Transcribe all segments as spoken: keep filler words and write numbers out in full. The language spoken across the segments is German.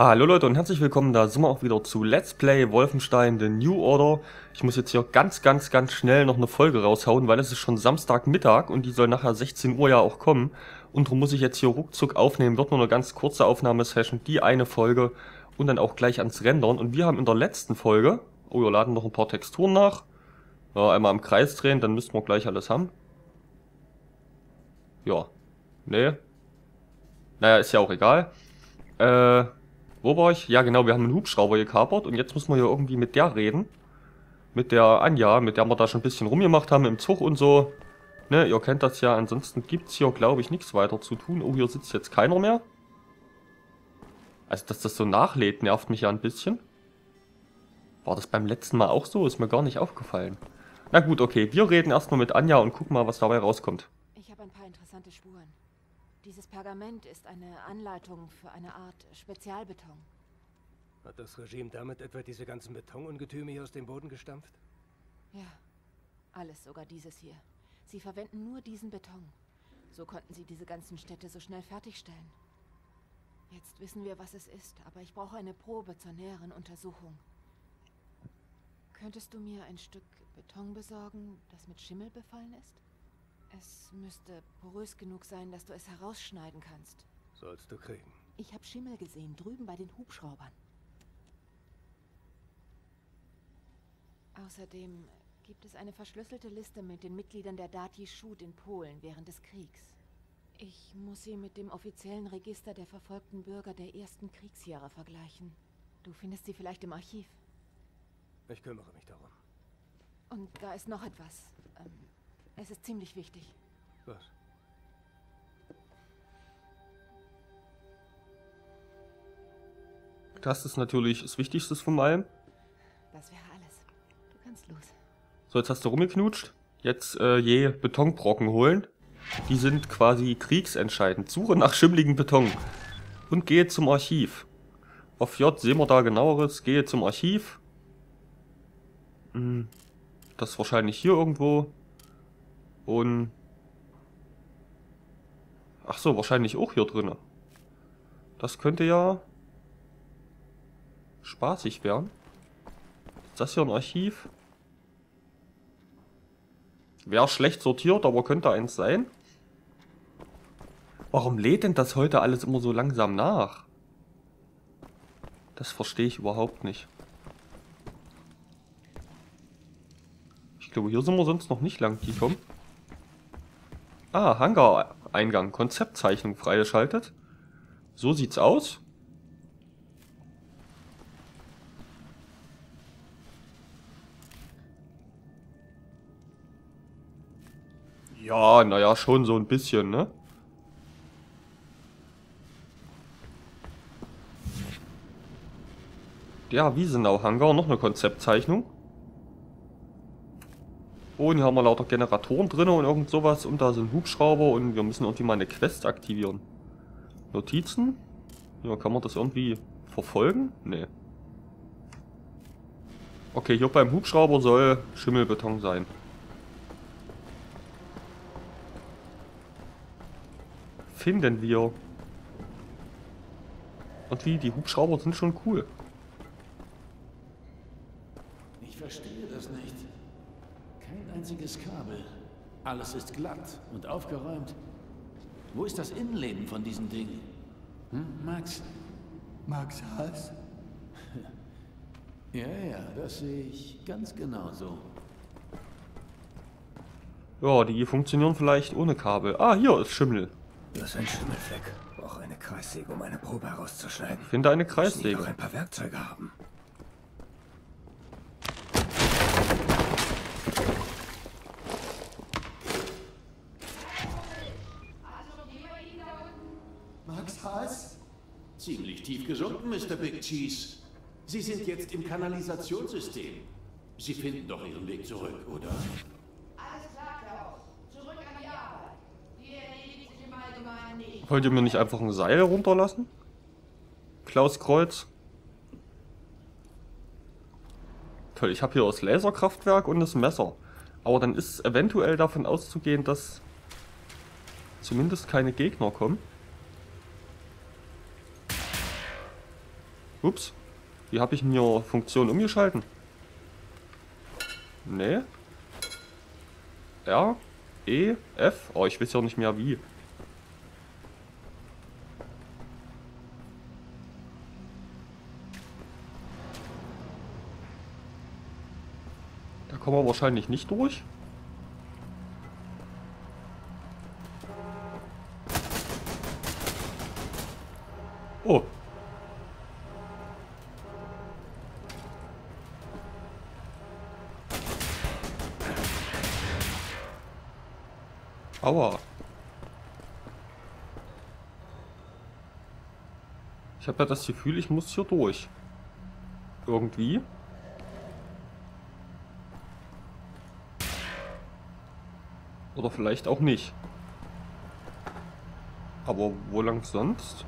Hallo Leute und herzlich willkommen, da sind wir auch wieder zu Let's Play Wolfenstein The New Order. Ich muss jetzt hier ganz, ganz, ganz schnell noch eine Folge raushauen, weil es ist schon Samstagmittag und die soll nachher sechzehn Uhr ja auch kommen. Und darum muss ich jetzt hier ruckzuck aufnehmen, wird nur eine ganz kurze Aufnahmesession, die eine Folge und dann auch gleich ans Rendern. Und wir haben in der letzten Folge, oh wir laden noch ein paar Texturen nach, ja, einmal im Kreis drehen, dann müssten wir gleich alles haben. Ja, nee, naja ist ja auch egal, äh... Wo war ich? Ja genau, wir haben einen Hubschrauber gekapert und jetzt müssen wir hier irgendwie mit der reden. Mit der Anja, mit der wir da schon ein bisschen rumgemacht haben im Zug und so. Ne, ihr kennt das ja, ansonsten gibt es hier glaube ich nichts weiter zu tun. Oh, hier sitzt jetzt keiner mehr. Also dass das so nachlädt, nervt mich ja ein bisschen. War das beim letzten Mal auch so? Ist mir gar nicht aufgefallen. Na gut, okay, wir reden erstmal mit Anja und gucken mal, was dabei rauskommt. Ich habe ein paar interessante Spuren. Dieses Pergament ist eine Anleitung für eine Art Spezialbeton. Hat das Regime damit etwa diese ganzen Betonungetüme hier aus dem Boden gestampft? Ja, alles, sogar dieses hier. Sie verwenden nur diesen Beton. So konnten sie diese ganzen Städte so schnell fertigstellen. Jetzt wissen wir, was es ist, aber ich brauche eine Probe zur näheren Untersuchung. Könntest du mir ein Stück Beton besorgen, das mit Schimmel befallen ist? Es müsste porös genug sein, dass du es herausschneiden kannst. Sollst du kriegen. Ich habe Schimmel gesehen, drüben bei den Hubschraubern. Außerdem gibt es eine verschlüsselte Liste mit den Mitgliedern der Dat Szut in Polen während des Kriegs. Ich muss sie mit dem offiziellen Register der verfolgten Bürger der ersten Kriegsjahre vergleichen. Du findest sie vielleicht im Archiv. Ich kümmere mich darum. Und da ist noch etwas. Ähm, Es ist ziemlich wichtig. Was? Das ist natürlich das Wichtigste von allem. Das wäre alles. Du kannst los. So, jetzt hast du rumgeknutscht. Jetzt äh, je Betonbrocken holen. Die sind quasi kriegsentscheidend. Suche nach schimmligen Beton. Und gehe zum Archiv. Auf J sehen wir da genaueres. Gehe zum Archiv. Das ist wahrscheinlich hier irgendwo. Und ach so, wahrscheinlich auch hier drin. Das könnte ja spaßig werden. Ist das hier ein Archiv? Wäre schlecht sortiert, aber könnte eins sein. Warum lädt denn das heute alles immer so langsam nach? Das verstehe ich überhaupt nicht. Ich glaube, hier sind wir sonst noch nicht lang gekommen. Ah, Hangar-Eingang. Konzeptzeichnung freigeschaltet. So sieht's aus. Ja, naja, schon so ein bisschen, ne? Der Wiesenau-Hangar, noch eine Konzeptzeichnung. Und hier haben wir lauter Generatoren drin und irgend sowas. Und da sind Hubschrauber und wir müssen irgendwie mal eine Quest aktivieren. Notizen? Ja, kann man das irgendwie verfolgen? Nee. Okay, hier beim Hubschrauber soll Schimmelbeton sein. Finden wir. Und wie, die Hubschrauber sind schon cool. Ich verstehe das nicht. Einziges Kabel. Alles ist glatt und aufgeräumt. Wo ist das Innenleben von diesem Ding? Hm, Max? Max Hals? Ja, ja, das sehe ich ganz genau so. Ja, die funktionieren vielleicht ohne Kabel. Ah, hier ist Schimmel. Das ist ein Schimmelfleck. Brauche eine Kreissäge, um eine Probe herauszuschneiden. Finde eine Kreissäge. Muss ich auch ein paar Werkzeuge haben. Ziemlich tief gesunken, Mister Big Cheese. Sie sind jetzt im Kanalisationssystem. Sie finden doch Ihren Weg zurück, oder? Alles klar, Klaus. Zurück an die Arbeit. Die erledigt sich im Allgemeinen nicht. Wollt ihr mir nicht einfach ein Seil runterlassen? Klaus Kreuz. Toll, ich habe hier das Laserkraftwerk und das Messer. Aber dann ist eventuell davon auszugehen, dass zumindest keine Gegner kommen. Ups. Wie habe ich mir Funktion umgeschalten? Nee. R, E, F. Oh, ich weiß ja nicht mehr wie. Da kommen wir wahrscheinlich nicht durch. Oh. Aua. Ich habe ja das Gefühl, ich muss hier durch. Irgendwie. Oder vielleicht auch nicht. Aber wo lang sonst?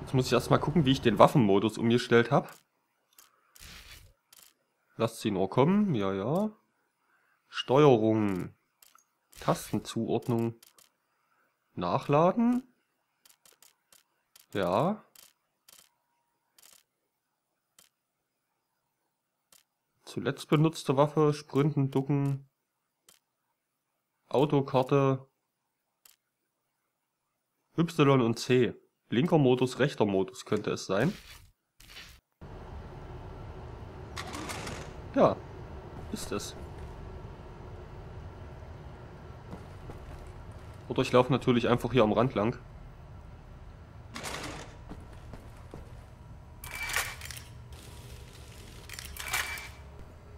Jetzt muss ich erstmal gucken, wie ich den Waffenmodus umgestellt habe. Lasst sie nur kommen. Ja, ja. Steuerung. Tastenzuordnung. Nachladen. Ja. Zuletzt benutzte Waffe. Sprinten, ducken. Autokarte. Y und C. Linker Modus, rechter Modus könnte es sein. Ja, ist es. Oder ich laufe natürlich einfach hier am Rand lang.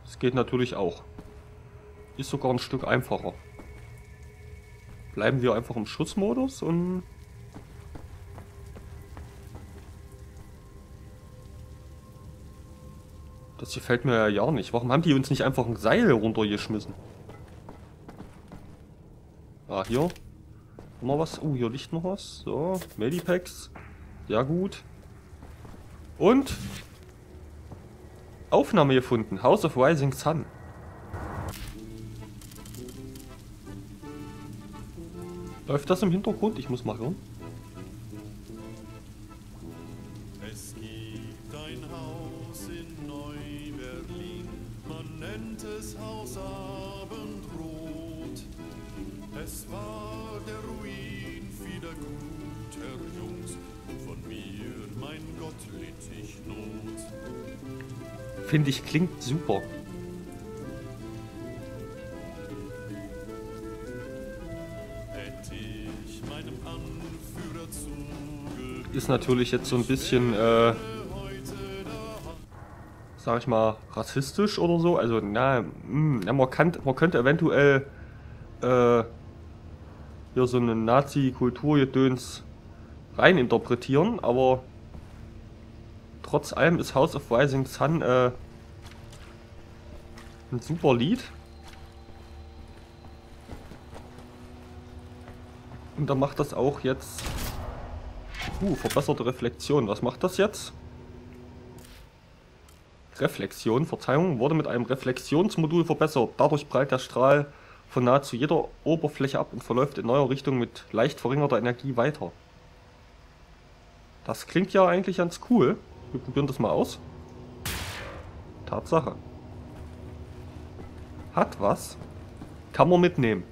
Das geht natürlich auch. Ist sogar ein Stück einfacher. Bleiben wir einfach im Schussmodus und... Das gefällt mir ja ja nicht. Warum haben die uns nicht einfach ein Seil runtergeschmissen? Ah, hier. Noch was. Oh, hier liegt noch was. So, Medipacks. Ja, gut. Und? Aufnahme gefunden. House of Rising Sun. Läuft das im Hintergrund? Ich muss mal hören. Finde ich, klingt super. Ist natürlich jetzt so ein bisschen, äh, sag ich mal, rassistisch oder so. Also, na, mh, na man, kann, man könnte eventuell äh, hier so eine Nazi-Kulturgedöns rein interpretieren, aber... Trotz allem ist House of Rising Sun äh, ein super Lied. Und da macht das auch jetzt... Uh, verbesserte Reflexion. Was macht das jetzt? Reflexion, Verzeihung, wurde mit einem Reflexionsmodul verbessert. Dadurch prallt der Strahl von nahezu jeder Oberfläche ab und verläuft in neuer Richtung mit leicht verringerter Energie weiter. Das klingt ja eigentlich ganz cool. Wir probieren das mal aus. Tatsache. Hat was. Kann man mitnehmen.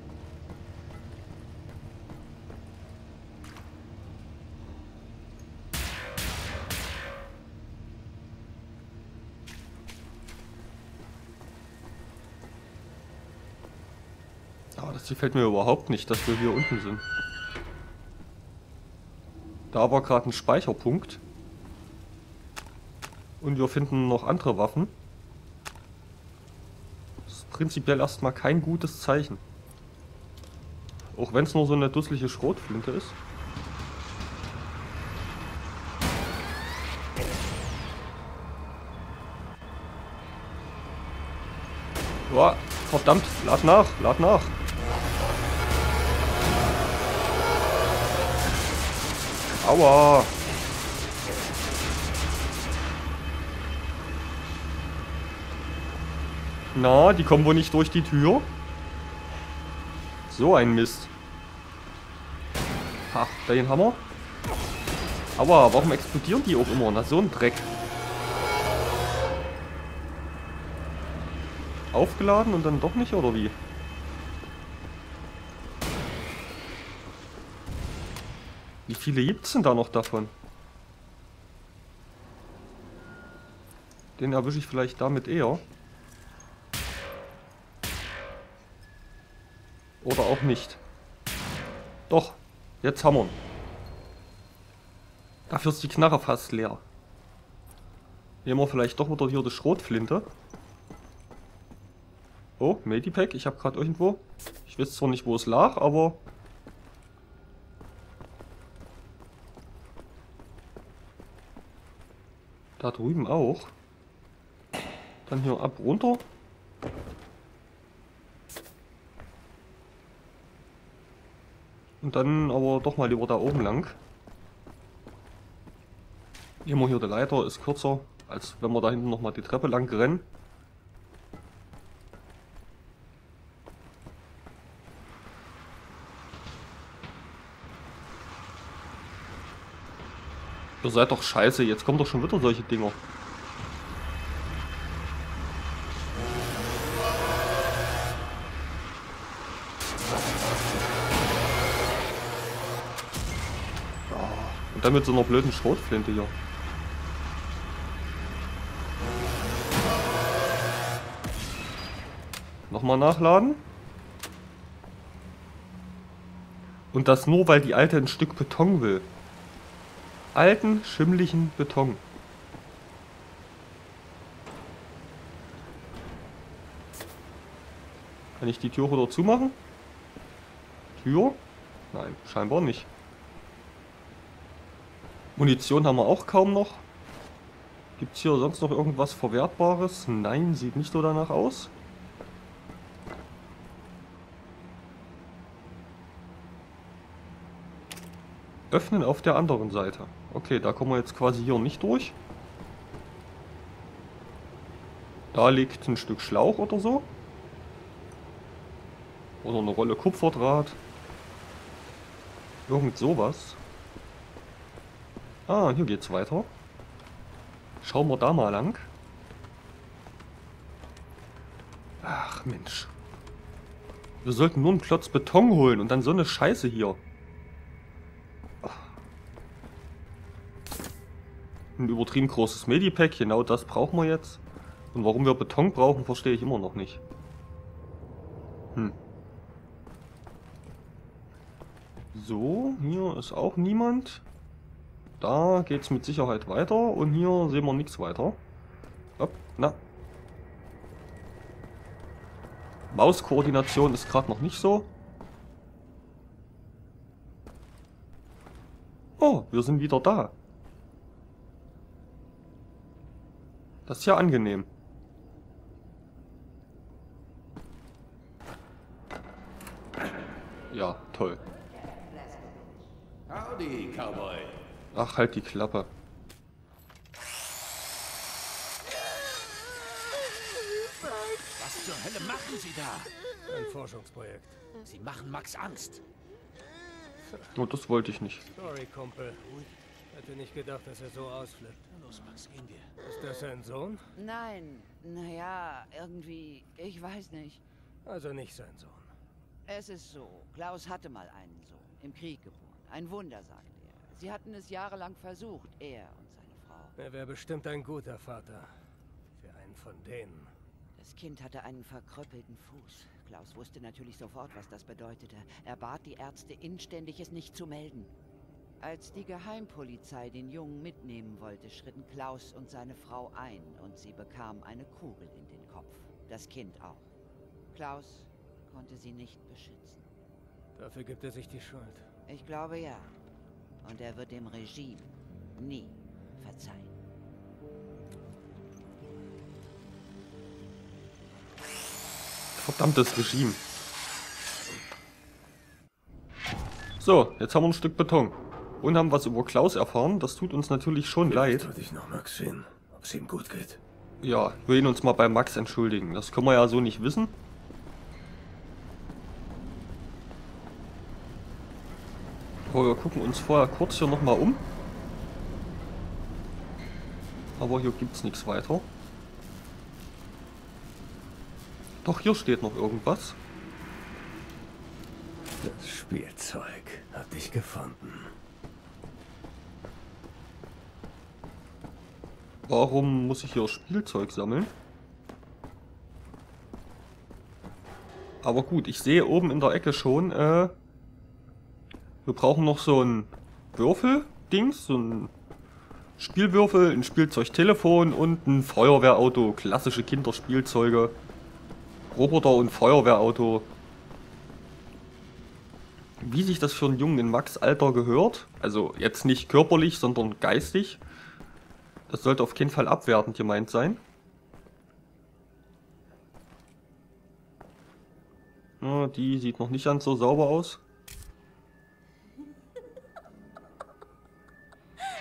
Aber das gefällt mir überhaupt nicht, dass wir hier unten sind. Da war gerade ein Speicherpunkt. Und wir finden noch andere Waffen. Das ist prinzipiell erstmal kein gutes Zeichen. Auch wenn es nur so eine dusselige Schrotflinte ist. Boah, verdammt, lad nach, lad nach. Aua. Na, die kommen wohl nicht durch die Tür. So ein Mist. Ha, den haben wir. Aua, warum explodieren die auch immer? Na, so ein Dreck. Aufgeladen und dann doch nicht, oder wie? Wie viele gibt's denn da noch davon? Den erwische ich vielleicht damit eher. Oder auch nicht. Doch, jetzt hammern. Dafür ist die Knarre fast leer. Nehmen wir vielleicht doch wieder hier die Schrotflinte. Oh, Medipack, ich habe gerade irgendwo. Ich weiß zwar nicht, wo es lag, aber... Da drüben auch. Dann hier ab, runter. Und dann aber doch mal lieber da oben lang. Immer hier der Leiter ist kürzer, als wenn wir da hinten nochmal die Treppe lang rennen. Ihr seid doch scheiße, jetzt kommen doch schon wieder solche Dinger. Und dann mit so einer blöden Schrotflinte hier. Nochmal nachladen. Und das nur, weil die Alte ein Stück Beton will. Alten, schimmligen Beton. Kann ich die Tür wieder zumachen? Tür? Nein, scheinbar nicht. Munition haben wir auch kaum noch. Gibt es hier sonst noch irgendwas Verwertbares? Nein, sieht nicht so danach aus. Öffnen auf der anderen Seite. Okay, da kommen wir jetzt quasi hier nicht durch. Da liegt ein Stück Schlauch oder so. Oder eine Rolle Kupferdraht. Irgend sowas. Ah, hier geht's weiter. Schauen wir da mal lang. Ach Mensch. Wir sollten nur einen Klotz Beton holen und dann so eine Scheiße hier. Ein übertrieben großes Medipack, genau das brauchen wir jetzt. Und warum wir Beton brauchen, verstehe ich immer noch nicht. Hm. So, hier ist auch niemand. Da geht's mit Sicherheit weiter und hier sehen wir nichts weiter. Hopp, na. Mauskoordination ist gerade noch nicht so. Oh, wir sind wieder da. Das ist ja angenehm. Ja, toll. Howdy, Cowboy. Ach, halt die Klappe. Was zur Hölle machen Sie da? Ein Forschungsprojekt. Sie machen Max Angst. Oh, das wollte ich nicht. Sorry, Kumpel. Hätte nicht gedacht, dass er so ausflippt. Los, Max, gehen wir. Ist das sein Sohn? Nein, naja, irgendwie, ich weiß nicht. Also nicht sein Sohn. Es ist so, Klaus hatte mal einen Sohn, im Krieg geboren. Ein Wunder, sagt er. Sie hatten es jahrelang versucht, er und seine Frau. Er wäre bestimmt ein guter Vater. Für einen von denen. Das Kind hatte einen verkrüppelten Fuß. Klaus wusste natürlich sofort, was das bedeutete. Er bat die Ärzte inständig, es nicht zu melden. Als die Geheimpolizei den Jungen mitnehmen wollte, schritten Klaus und seine Frau ein und sie bekamen eine Kugel in den Kopf. Das Kind auch. Klaus konnte sie nicht beschützen. Dafür gibt er sich die Schuld. Ich glaube ja. Und er wird dem Regime nie verzeihen. Verdammtes Regime. So, jetzt haben wir ein Stück Beton. Und haben was über Klaus erfahren. Das tut uns natürlich schon leid. Jetzt will ich noch Max sehen, ob es ihm gut geht. Ja, wir werden uns mal bei Max entschuldigen. Das können wir ja so nicht wissen. Oh, wir gucken uns vorher kurz hier nochmal um. aber hier gibt es nichts weiter. Doch hier steht noch irgendwas. Das Spielzeug hab ich gefunden. Warum muss ich hier Spielzeug sammeln? Aber gut, ich sehe oben in der Ecke schon, äh, wir brauchen noch so ein Würfel-Dings, so ein Spielwürfel, ein Spielzeugtelefon und ein Feuerwehrauto. Klassische Kinderspielzeuge. Roboter und Feuerwehrauto. Wie sich das für einen Jungen in Max Alter gehört, also jetzt nicht körperlich, sondern geistig, das sollte auf keinen Fall abwertend gemeint sein. Na, die sieht noch nicht ganz so sauber aus.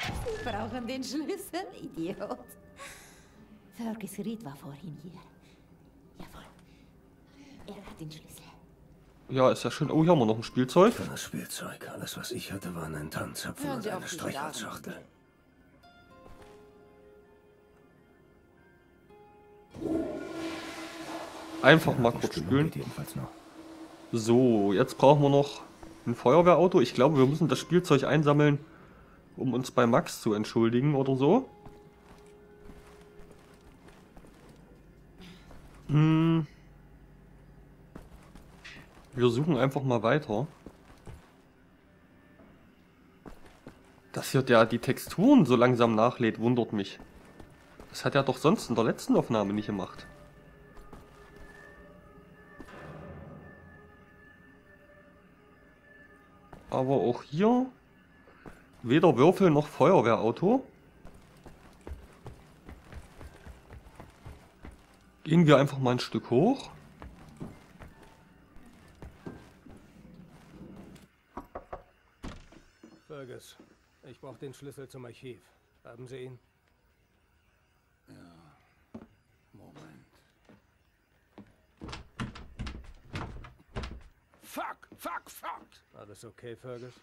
Sie brauchen den Schlüssel, Idiot. Fergus Reed war vorhin hier. Er hat den Schlüssel. Ja, ist ja schön. Oh, hier haben wir noch ein Spielzeug. Das Spielzeug. Alles, was ich hatte, waren ein Tanzapfel und eine Streichholzschachtel. Einfach mal kurz spülen. So, jetzt brauchen wir noch ein Feuerwehrauto. Ich glaube, wir müssen das Spielzeug einsammeln, um uns bei Max zu entschuldigen oder so. Hm. Wir suchen einfach mal weiter. Dass hier der die Texturen so langsam nachlädt, wundert mich. Das hat er doch sonst in der letzten Aufnahme nicht gemacht. Aber auch hier weder Würfel noch Feuerwehrauto. Gehen wir einfach mal ein Stück hoch. Fergus, ich brauche den Schlüssel zum Archiv. Haben Sie ihn? Ja. Moment. Fuck, fuck, fuck! Alles okay, Fergus?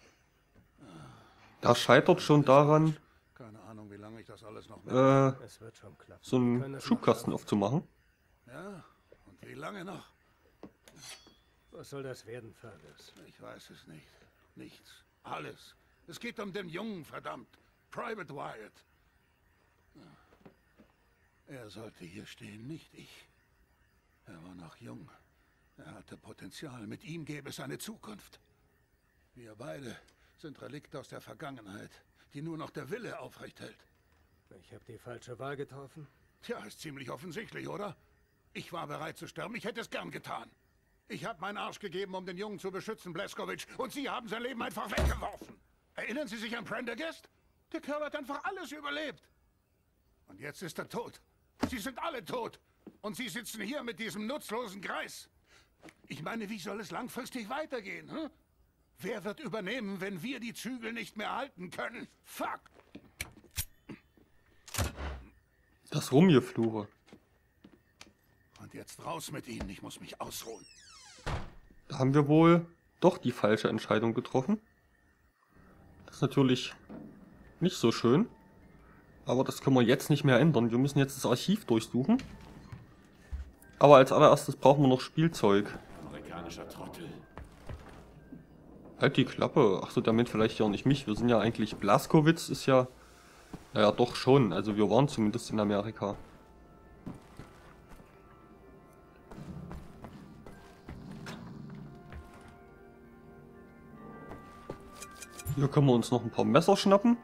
Das scheitert schon daran, keine Ahnung, wie lange ich das alles noch mache. Äh, es wird schon klappen. So einen Schubkasten aufzumachen. Ja, und wie lange noch? Was soll das werden, Fergus? Ich weiß es nicht. Nichts. Alles. Es geht um den Jungen, verdammt. Private Wyatt. Er sollte hier stehen, nicht ich. Er war noch jung. Er hatte Potenzial. Mit ihm gäbe es eine Zukunft. Wir beide sind Relikte aus der Vergangenheit, die nur noch der Wille aufrecht hält. Ich habe die falsche Wahl getroffen. Tja, ist ziemlich offensichtlich, oder? Ich war bereit zu sterben. Ich hätte es gern getan. Ich habe meinen Arsch gegeben, um den Jungen zu beschützen, Blazkowicz. Und Sie haben sein Leben einfach weggeworfen. Erinnern Sie sich an Prendergast? Der Kerl hat einfach alles überlebt. Und jetzt ist er tot. Sie sind alle tot. Und Sie sitzen hier mit diesem nutzlosen Greis. Ich meine, wie soll es langfristig weitergehen? Hm? Wer wird übernehmen, wenn wir die Zügel nicht mehr halten können? Fuck! Das Rumgefluche. Und jetzt raus mit Ihnen. Ich muss mich ausruhen. Da haben wir wohl doch die falsche Entscheidung getroffen. Das ist natürlich nicht so schön. Aber das können wir jetzt nicht mehr ändern. Wir müssen jetzt das Archiv durchsuchen. Aber als allererstes brauchen wir noch Spielzeug. Amerikanischer Trottel. Halt die Klappe. Achso, damit vielleicht ja nicht mich. Wir sind ja eigentlich... Blazkowicz ist ja... Naja, doch schon. Also wir waren zumindest in Amerika. Hier können wir uns noch ein paar Messer schnappen.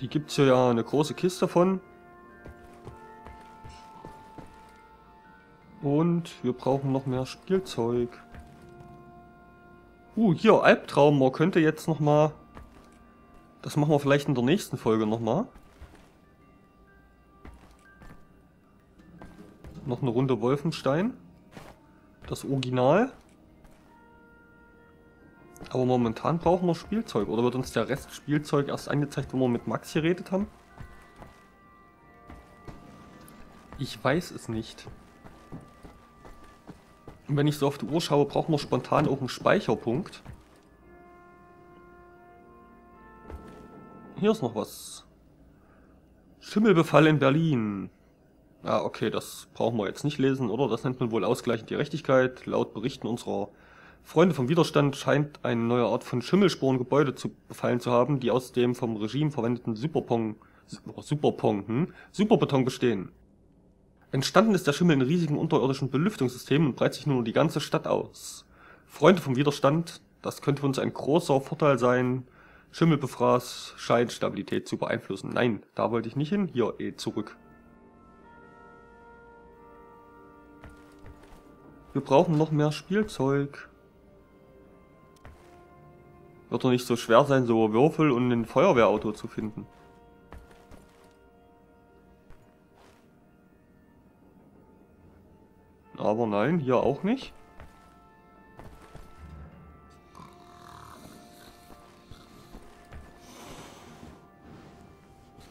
Die gibt es hier ja eine große Kiste von. Und wir brauchen noch mehr Spielzeug. Uh, hier, Albtraum. Man könnte jetzt nochmal... Das machen wir vielleicht in der nächsten Folge nochmal. Noch eine Runde Wolfenstein. Das Original. Aber momentan brauchen wir Spielzeug. Oder wird uns der Rest Spielzeug erst angezeigt, wenn wir mit Max geredet haben? Ich weiß es nicht. Und wenn ich so auf die Uhr schaue, brauchen wir spontan auch einen Speicherpunkt. Hier ist noch was. Schimmelbefall in Berlin. Ah, okay, das brauchen wir jetzt nicht lesen, oder? Das nennt man wohl ausgleichende Gerechtigkeit. Laut Berichten unserer Freunde vom Widerstand scheint eine neue Art von Schimmelsporen Gebäude zu befallen zu haben, die aus dem vom Regime verwendeten Superpong, Superpong, hm? Superbeton bestehen. Entstanden ist der Schimmel in riesigen unterirdischen Belüftungssystemen und breitet sich nun um die ganze Stadt aus. Freunde vom Widerstand, das könnte für uns ein großer Vorteil sein. Schimmelbefraß scheint Stabilität zu beeinflussen. Nein, da wollte ich nicht hin. Hier, eh zurück. Wir brauchen noch mehr Spielzeug. Wird doch nicht so schwer sein, so Würfel und ein Feuerwehrauto zu finden. Aber nein, hier auch nicht.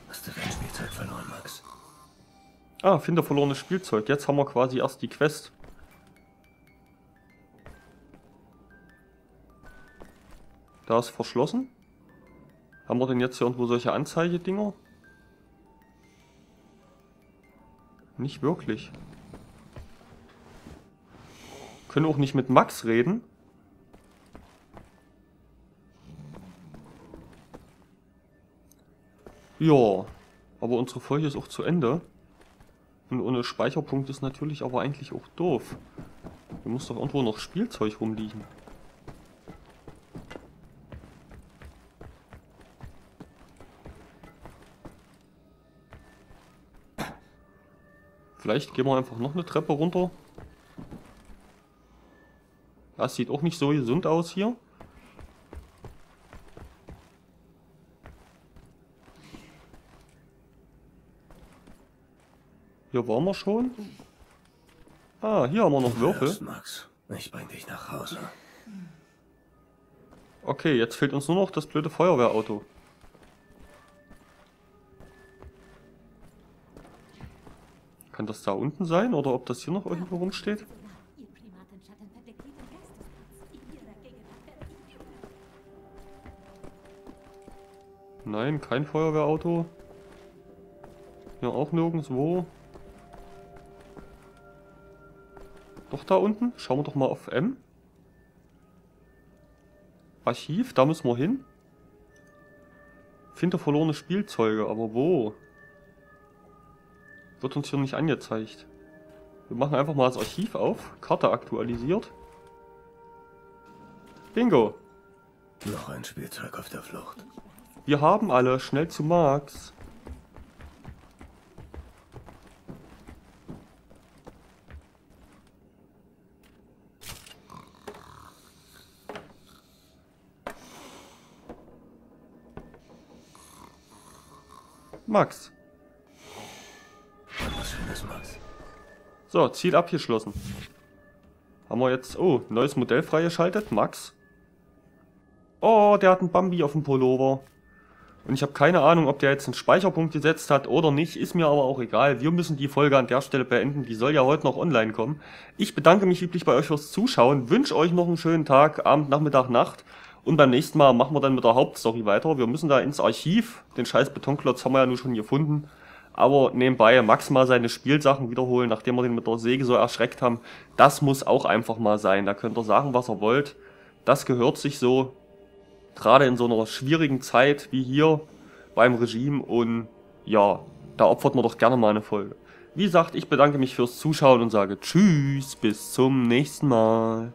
Hast du dein Spielzeug verloren, Max? Ah, finde verlorenes Spielzeug. Jetzt haben wir quasi erst die Quest. Da ist verschlossen. Haben wir denn jetzt hier irgendwo solche Anzeigedinger? Nicht wirklich. Können auch nicht mit Max reden. Ja, aber unsere Folge ist auch zu Ende. Und ohne Speicherpunkt ist natürlich aber eigentlich auch doof. Hier muss doch irgendwo noch Spielzeug rumliegen. Vielleicht gehen wir einfach noch eine Treppe runter. Das sieht auch nicht so gesund aus hier. Hier waren wir schon. Ah, hier haben wir noch Würfel. Ich bring dich nach Hause. Okay, jetzt fehlt uns nur noch das blöde Feuerwehrauto. Kann das da unten sein oder ob das hier noch irgendwo rumsteht? Nein, kein Feuerwehrauto. Hier auch nirgendwo. Doch da unten. Schauen wir doch mal auf M. Archiv, da müssen wir hin. Finde verlorene Spielzeuge, aber wo? Wird uns hier nicht angezeigt. Wir machen einfach mal das Archiv auf. Karte aktualisiert. Bingo. Noch ein Spielzeug auf der Flucht. Wir haben alle, schnell zu Max. Max. Was Schönes, Max. So, Ziel abgeschlossen. Haben wir jetzt, oh, neues Modell freigeschaltet, Max. Oh, der hat einen Bambi auf dem Pullover. Und ich habe keine Ahnung, ob der jetzt einen Speicherpunkt gesetzt hat oder nicht, ist mir aber auch egal. Wir müssen die Folge an der Stelle beenden, die soll ja heute noch online kommen. Ich bedanke mich lieblich bei euch fürs Zuschauen, wünsche euch noch einen schönen Tag, Abend, Nachmittag, Nacht. Und beim nächsten Mal machen wir dann mit der Hauptstory weiter. Wir müssen da ins Archiv, den scheiß Betonklotz haben wir ja nun schon gefunden. Aber nebenbei Max mal seine Spielsachen wiederholen, nachdem wir den mit der Säge so erschreckt haben. Das muss auch einfach mal sein, da könnt ihr sagen, was ihr wollt. Das gehört sich so. Gerade in so einer schwierigen Zeit wie hier beim Regime und ja, da opfert man doch gerne mal eine Folge. Wie gesagt, ich bedanke mich fürs Zuschauen und sage Tschüss, bis zum nächsten Mal.